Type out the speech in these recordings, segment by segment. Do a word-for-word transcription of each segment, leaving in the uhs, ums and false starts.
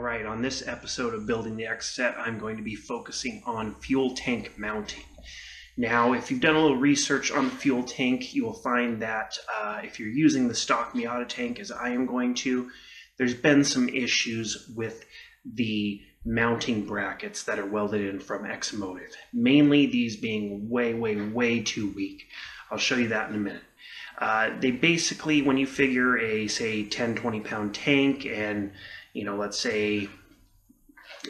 All right, on this episode of Building the Exocet, I'm going to be focusing on fuel tank mounting. Now, if you've done a little research on the fuel tank, you will find that uh, if you're using the stock Miata tank, as I am going to, there's been some issues with the mounting brackets that are welded in from Exomotive, mainly these being way, way, way too weak. I'll show you that in a minute. Uh, they basically, when you figure a, say, ten, twenty pound tank and, you know, let's say,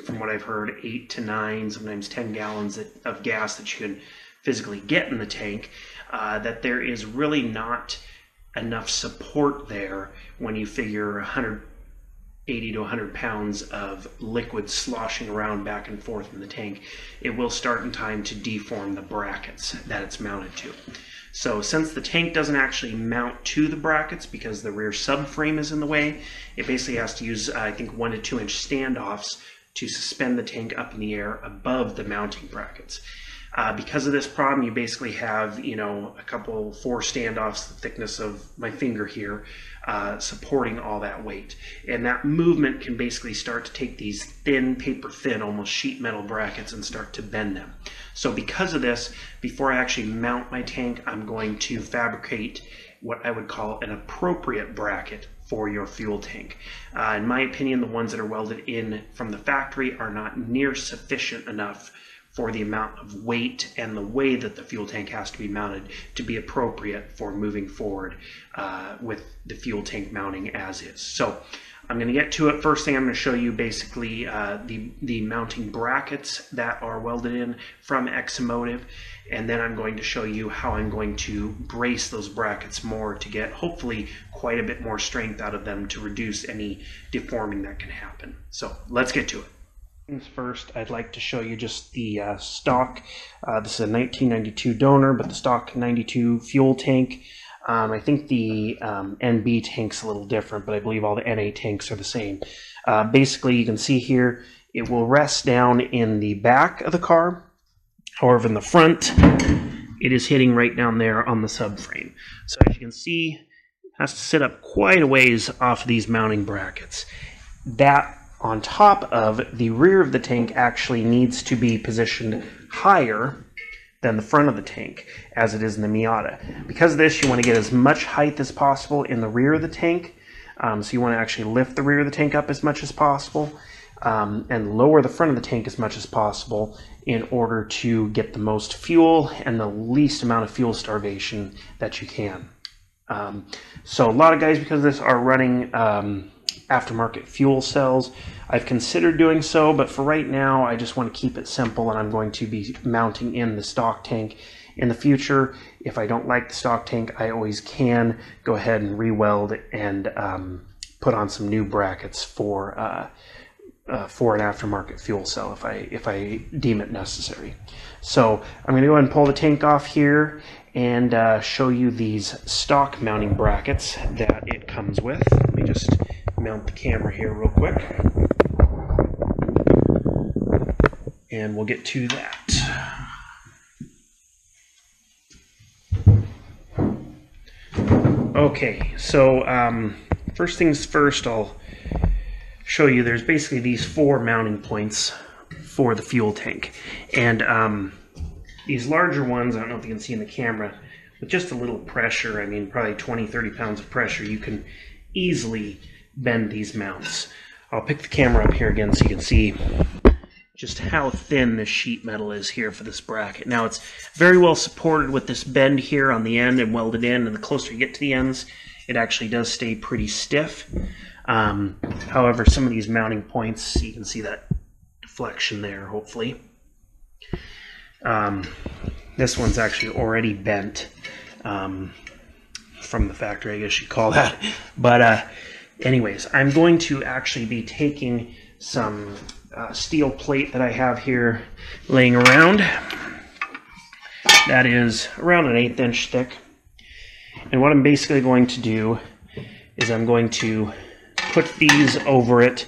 from what I've heard, eight to nine, sometimes ten gallons of gas that you can physically get in the tank, uh, that there is really not enough support there when you figure one hundred eighty to one hundred pounds of liquid sloshing around back and forth in the tank. It will start in time to deform the brackets that it's mounted to. So since the tank doesn't actually mount to the brackets because the rear subframe is in the way, it basically has to use, uh, I think, one to two inch standoffs to suspend the tank up in the air above the mounting brackets. Uh, because of this problem, you basically have, you know, a couple, four standoffs, the thickness of my finger here, uh, supporting all that weight. And that movement can basically start to take these thin, paper thin, almost sheet metal brackets and start to bend them. So because of this, before I actually mount my tank, I'm going to fabricate what I would call an appropriate bracket for your fuel tank. Uh, in my opinion, the ones that are welded in from the factory are not near sufficient enough for the amount of weight and the way that the fuel tank has to be mounted to be appropriate for moving forward uh, with the fuel tank mounting as is. So I'm going to get to it. First thing I'm going to show you basically uh, the, the mounting brackets that are welded in from Exomotive, and then I'm going to show you how I'm going to brace those brackets more to get hopefully quite a bit more strength out of them to reduce any deforming that can happen. So let's get to it. First, I'd like to show you just the uh, stock. Uh, this is a nineteen ninety-two donor, but the stock ninety-two fuel tank. Um, I think the um, N B tank's a little different, but I believe all the N A tanks are the same. Uh, basically, you can see here, it will rest down in the back of the car. However, in the front, it is hitting right down there on the subframe. So as you can see, it has to sit up quite a ways off these mounting brackets. That on top of the rear of the tank actually needs to be positioned higher than the front of the tank as it is in the Miata. Because of this, you want to get as much height as possible in the rear of the tank. Um, so you want to actually lift the rear of the tank up as much as possible um, and lower the front of the tank as much as possible in order to get the most fuel and the least amount of fuel starvation that you can. Um, so a lot of guys, because of this, are running um, aftermarket fuel cells. I've considered doing so, but for right now I just want to keep it simple, and I'm going to be mounting in the stock tank. In the future, if I don't like the stock tank, I always can go ahead and re-weld and um, put on some new brackets for uh, uh, for an aftermarket fuel cell if I if I deem it necessary. So I'm going to go ahead and pull the tank off here and uh, show you these stock mounting brackets that it comes with. Let me just mount the camera here real quick and we'll get to that. Okay, so um, first things first, I'll show you there's basically these four mounting points for the fuel tank, and um, these larger ones, I don't know if you can see in the camera, with just a little pressure, I mean probably twenty, thirty pounds of pressure, you can easily bend these mounts. I'll pick the camera up here again so you can see just how thin this sheet metal is here for this bracket. Now it's very well supported with this bend here on the end and welded in, and the closer you get to the ends, it actually does stay pretty stiff. Um, however, some of these mounting points, you can see that deflection there, hopefully. Um, this one's actually already bent um, from the factory, I guess you'd call that. But uh, anyways, I'm going to actually be taking some uh, steel plate that I have here laying around that is around an eighth inch thick, and what I'm basically going to do is I'm going to put these over it,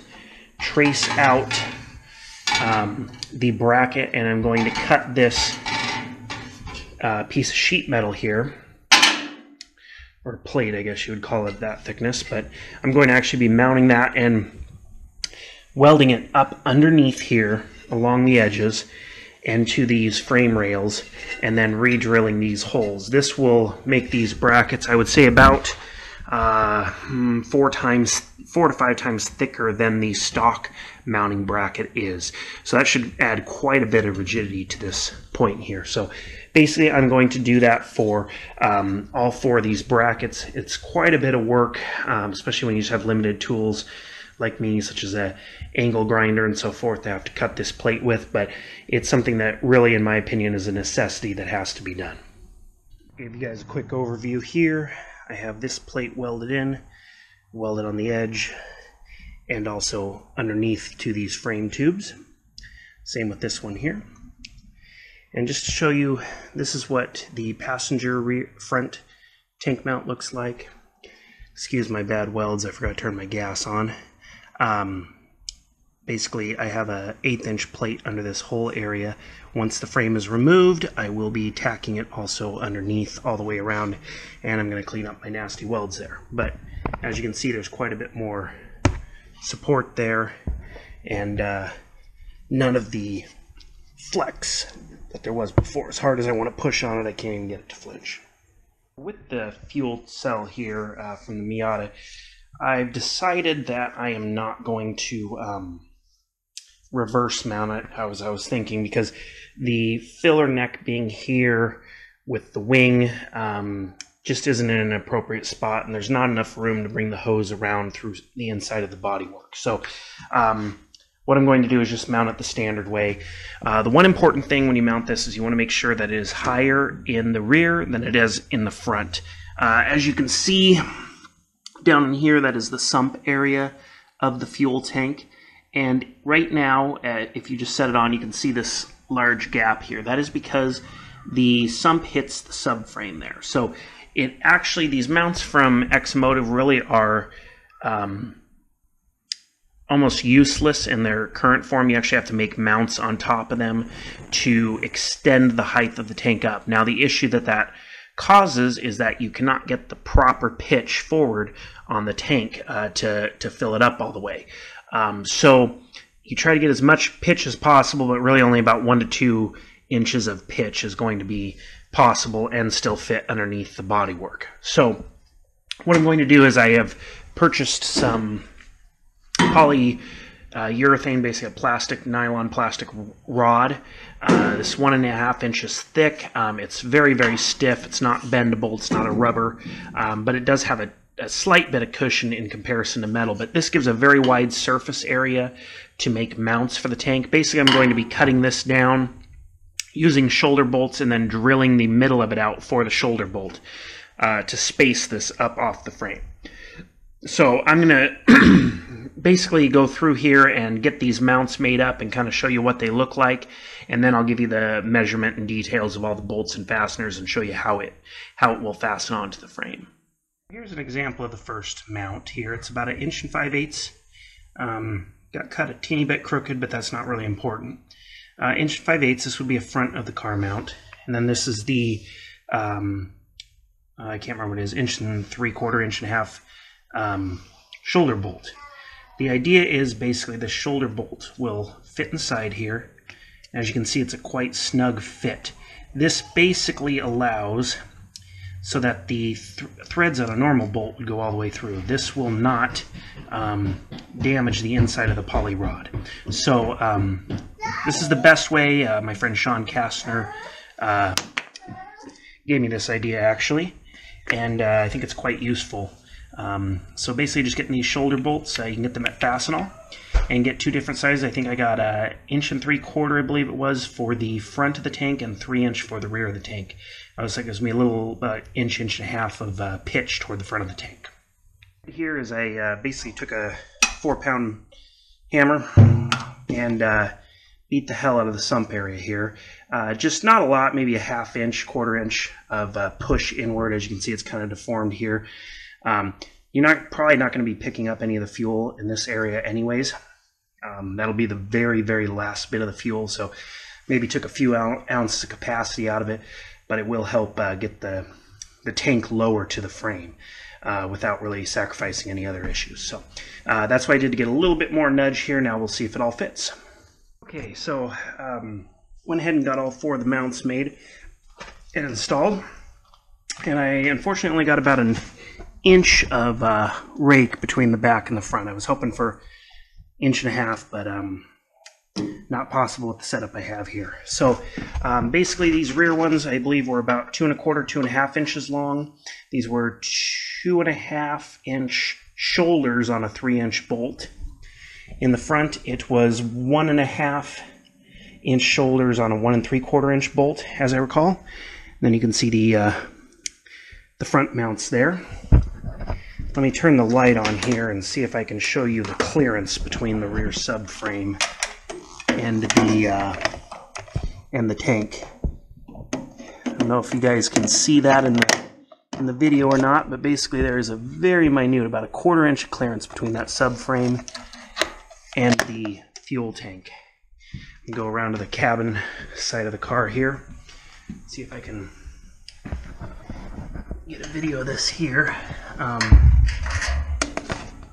trace out um, the bracket, and I'm going to cut this uh, piece of sheet metal here, or plate, I guess you would call it, that thickness, but I'm going to actually be mounting that and welding it up underneath here along the edges and to these frame rails, and then re-drilling these holes. This will make these brackets, I would say, about uh, four times, four to five times thicker than the stock mounting bracket is. So that should add quite a bit of rigidity to this point here. So basically I'm going to do that for um, all four of these brackets. It's quite a bit of work, um, especially when you just have limited tools like me, such as a angle grinder and so forth, to have to cut this plate with, but it's something that really, in my opinion, is a necessity that has to be done. Give you guys a quick overview here. I have this plate welded in, welded on the edge, and also underneath to these frame tubes. Same with this one here. And just to show you, this is what the passenger rear front tank mount looks like. Excuse my bad welds, I forgot to turn my gas on. Um, basically, I have an eighth inch plate under this whole area. Once the frame is removed, I will be tacking it also underneath all the way around, and I'm going to clean up my nasty welds there. But as you can see, there's quite a bit more support there, and uh, none of the flex that there was before. As hard as I want to push on it, I can't even get it to flinch. With the fuel cell here uh, from the Miata, I've decided that I am not going to um, reverse mount it, as I was thinking, because the filler neck being here with the wing um, just isn't in an appropriate spot, and there's not enough room to bring the hose around through the inside of the bodywork. So um, what I'm going to do is just mount it the standard way. Uh, the one important thing when you mount this is you want to make sure that it is higher in the rear than it is in the front. Uh, as you can see, down in here, that is the sump area of the fuel tank, and right now uh, if you just set it on, you can see this large gap here. That is because the sump hits the subframe there. So it actually, these mounts from Exomotive really are um, almost useless in their current form. You actually have to make mounts on top of them to extend the height of the tank up. Now the issue that that causes is that you cannot get the proper pitch forward on the tank uh, to, to fill it up all the way. Um, so you try to get as much pitch as possible, but really only about one to two inches of pitch is going to be possible and still fit underneath the bodywork. So what I'm going to do is I have purchased some poly Uh, urethane, basically a plastic, nylon plastic rod. Uh, this one and a half inches thick. Um, it's very, very stiff. It's not bendable. It's not a rubber, um, but it does have a, a slight bit of cushion in comparison to metal. But this gives a very wide surface area to make mounts for the tank. Basically, I'm going to be cutting this down using shoulder bolts and then drilling the middle of it out for the shoulder bolt uh, to space this up off the frame. So I'm going to basically go through here and get these mounts made up and kind of show you what they look like, and then I'll give you the measurement and details of all the bolts and fasteners and show you how it how it will fasten onto the frame. Here's an example of the first mount here. It's about an inch and five eighths. Um, got cut a teeny bit crooked, but that's not really important. Uh, inch and five eighths, this would be a front of the car mount, and then this is the um, I can't remember what it is, inch and three quarter, inch and a half um, shoulder bolt. The idea is basically the shoulder bolt will fit inside here. As you can see, it's a quite snug fit. This basically allows so that the th threads on a normal bolt would go all the way through. This will not um, damage the inside of the poly rod. So um, this is the best way. Uh, my friend Sean Kastner uh, gave me this idea, actually, and uh, I think it's quite useful. Um, so basically just getting these shoulder bolts, uh, you can get them at Fastenal and get two different sizes. I think I got an inch and three quarter, I believe it was, for the front of the tank, and three inch for the rear of the tank. I was like, there's going to be a little uh, inch, inch and a half of uh, pitch toward the front of the tank. Here is I uh, basically took a four pound hammer and uh, beat the hell out of the sump area here. Uh, just not a lot, maybe a half inch, quarter inch of uh, push inward. As you can see, it's kind of deformed here. Um, you're not probably not going to be picking up any of the fuel in this area anyways. Um, that'll be the very, very last bit of the fuel, so maybe took a few ounces of capacity out of it, but it will help uh, get the, the tank lower to the frame. uh, without really sacrificing any other issues. So uh, that's what I did to get a little bit more nudge here. Now we'll see if it all fits. Okay, so um, went ahead and got all four of the mounts made and installed. And I unfortunately got about an inch of uh, rake between the back and the front. I was hoping for inch and a half, but um, not possible with the setup I have here. So um, basically these rear ones I believe were about two and a quarter, two and a half inches long. These were two and a half inch shoulders on a three inch bolt. In the front it was one and a half inch shoulders on a one and three quarter inch bolt, as I recall. And then you can see the, uh, the front mounts there. Let me turn the light on here and see if I can show you the clearance between the rear subframe and the uh, and the tank. I don't know if you guys can see that in the in the video or not, but basically there is a very minute, about a quarter inch clearance between that subframe and the fuel tank. Go around to the cabin side of the car here. See if I can get a video of this here. Um,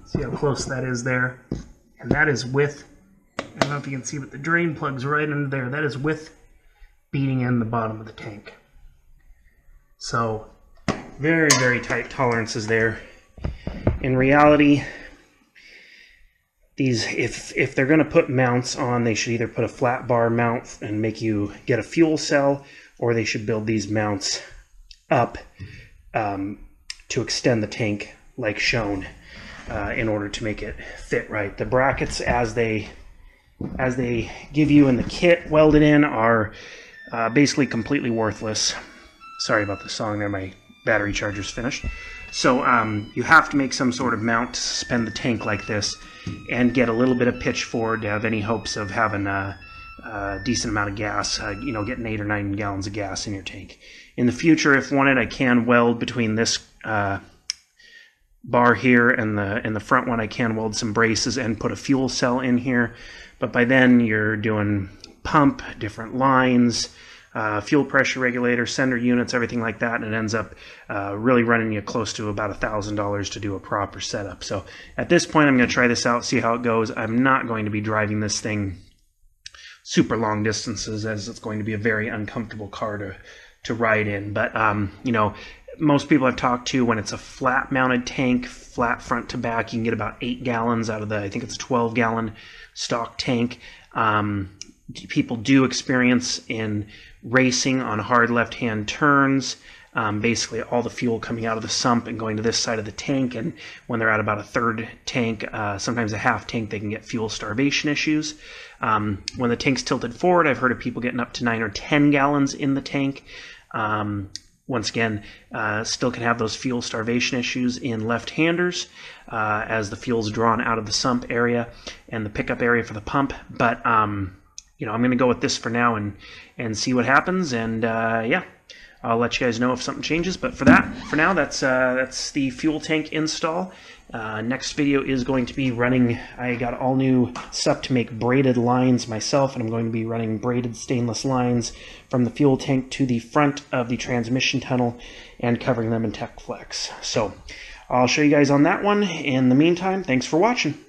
see how close that is there, and that is with. I don't know if you can see, but the drain plug's right under there. That is with beating in the bottom of the tank. So very, very tight tolerances there. In reality, these if if they're going to put mounts on, they should either put a flat bar mount and make you get a fuel cell, or they should build these mounts up um, to extend the tank like shown uh, in order to make it fit right. The brackets as they as they give you in the kit welded in are uh, basically completely worthless. Sorry about the song there, my battery charger's finished. So um, you have to make some sort of mount to suspend the tank like this and get a little bit of pitch forward to have any hopes of having a, a decent amount of gas, uh, you know, getting eight or nine gallons of gas in your tank. In the future, if wanted, I can weld between this uh, bar here and the, and the front one, I can weld some braces and put a fuel cell in here. But by then you're doing pump, different lines, uh, fuel pressure regulator, sender units, everything like that, and it ends up uh, really running you close to about a thousand dollars to do a proper setup. So at this point I'm going to try this out, see how it goes. I'm not going to be driving this thing super long distances, as it's going to be a very uncomfortable car to to ride in. But um, you know, most people I've talked to, when it's a flat mounted tank, flat front to back, you can get about eight gallons out of the, I think it's a twelve gallon stock tank. Um, people do experience in racing on hard left-hand turns, um, basically all the fuel coming out of the sump and going to this side of the tank, and when they're at about a third tank, uh, sometimes a half tank, they can get fuel starvation issues. Um, when the tank's tilted forward, I've heard of people getting up to nine or ten gallons in the tank. Um, Once again, uh, still can have those fuel starvation issues in left-handers uh, as the fuel's drawn out of the sump area and the pickup area for the pump. But, um, you know, I'm going to go with this for now and, and see what happens. And, uh, yeah, I'll let you guys know if something changes. But for that, for now, that's, uh, that's the fuel tank install. Uh, next video is going to be running, I got all new stuff to make braided lines myself, and I'm going to be running braided stainless lines from the fuel tank to the front of the transmission tunnel and covering them in TechFlex. So I'll show you guys on that one. In the meantime, thanks for watching.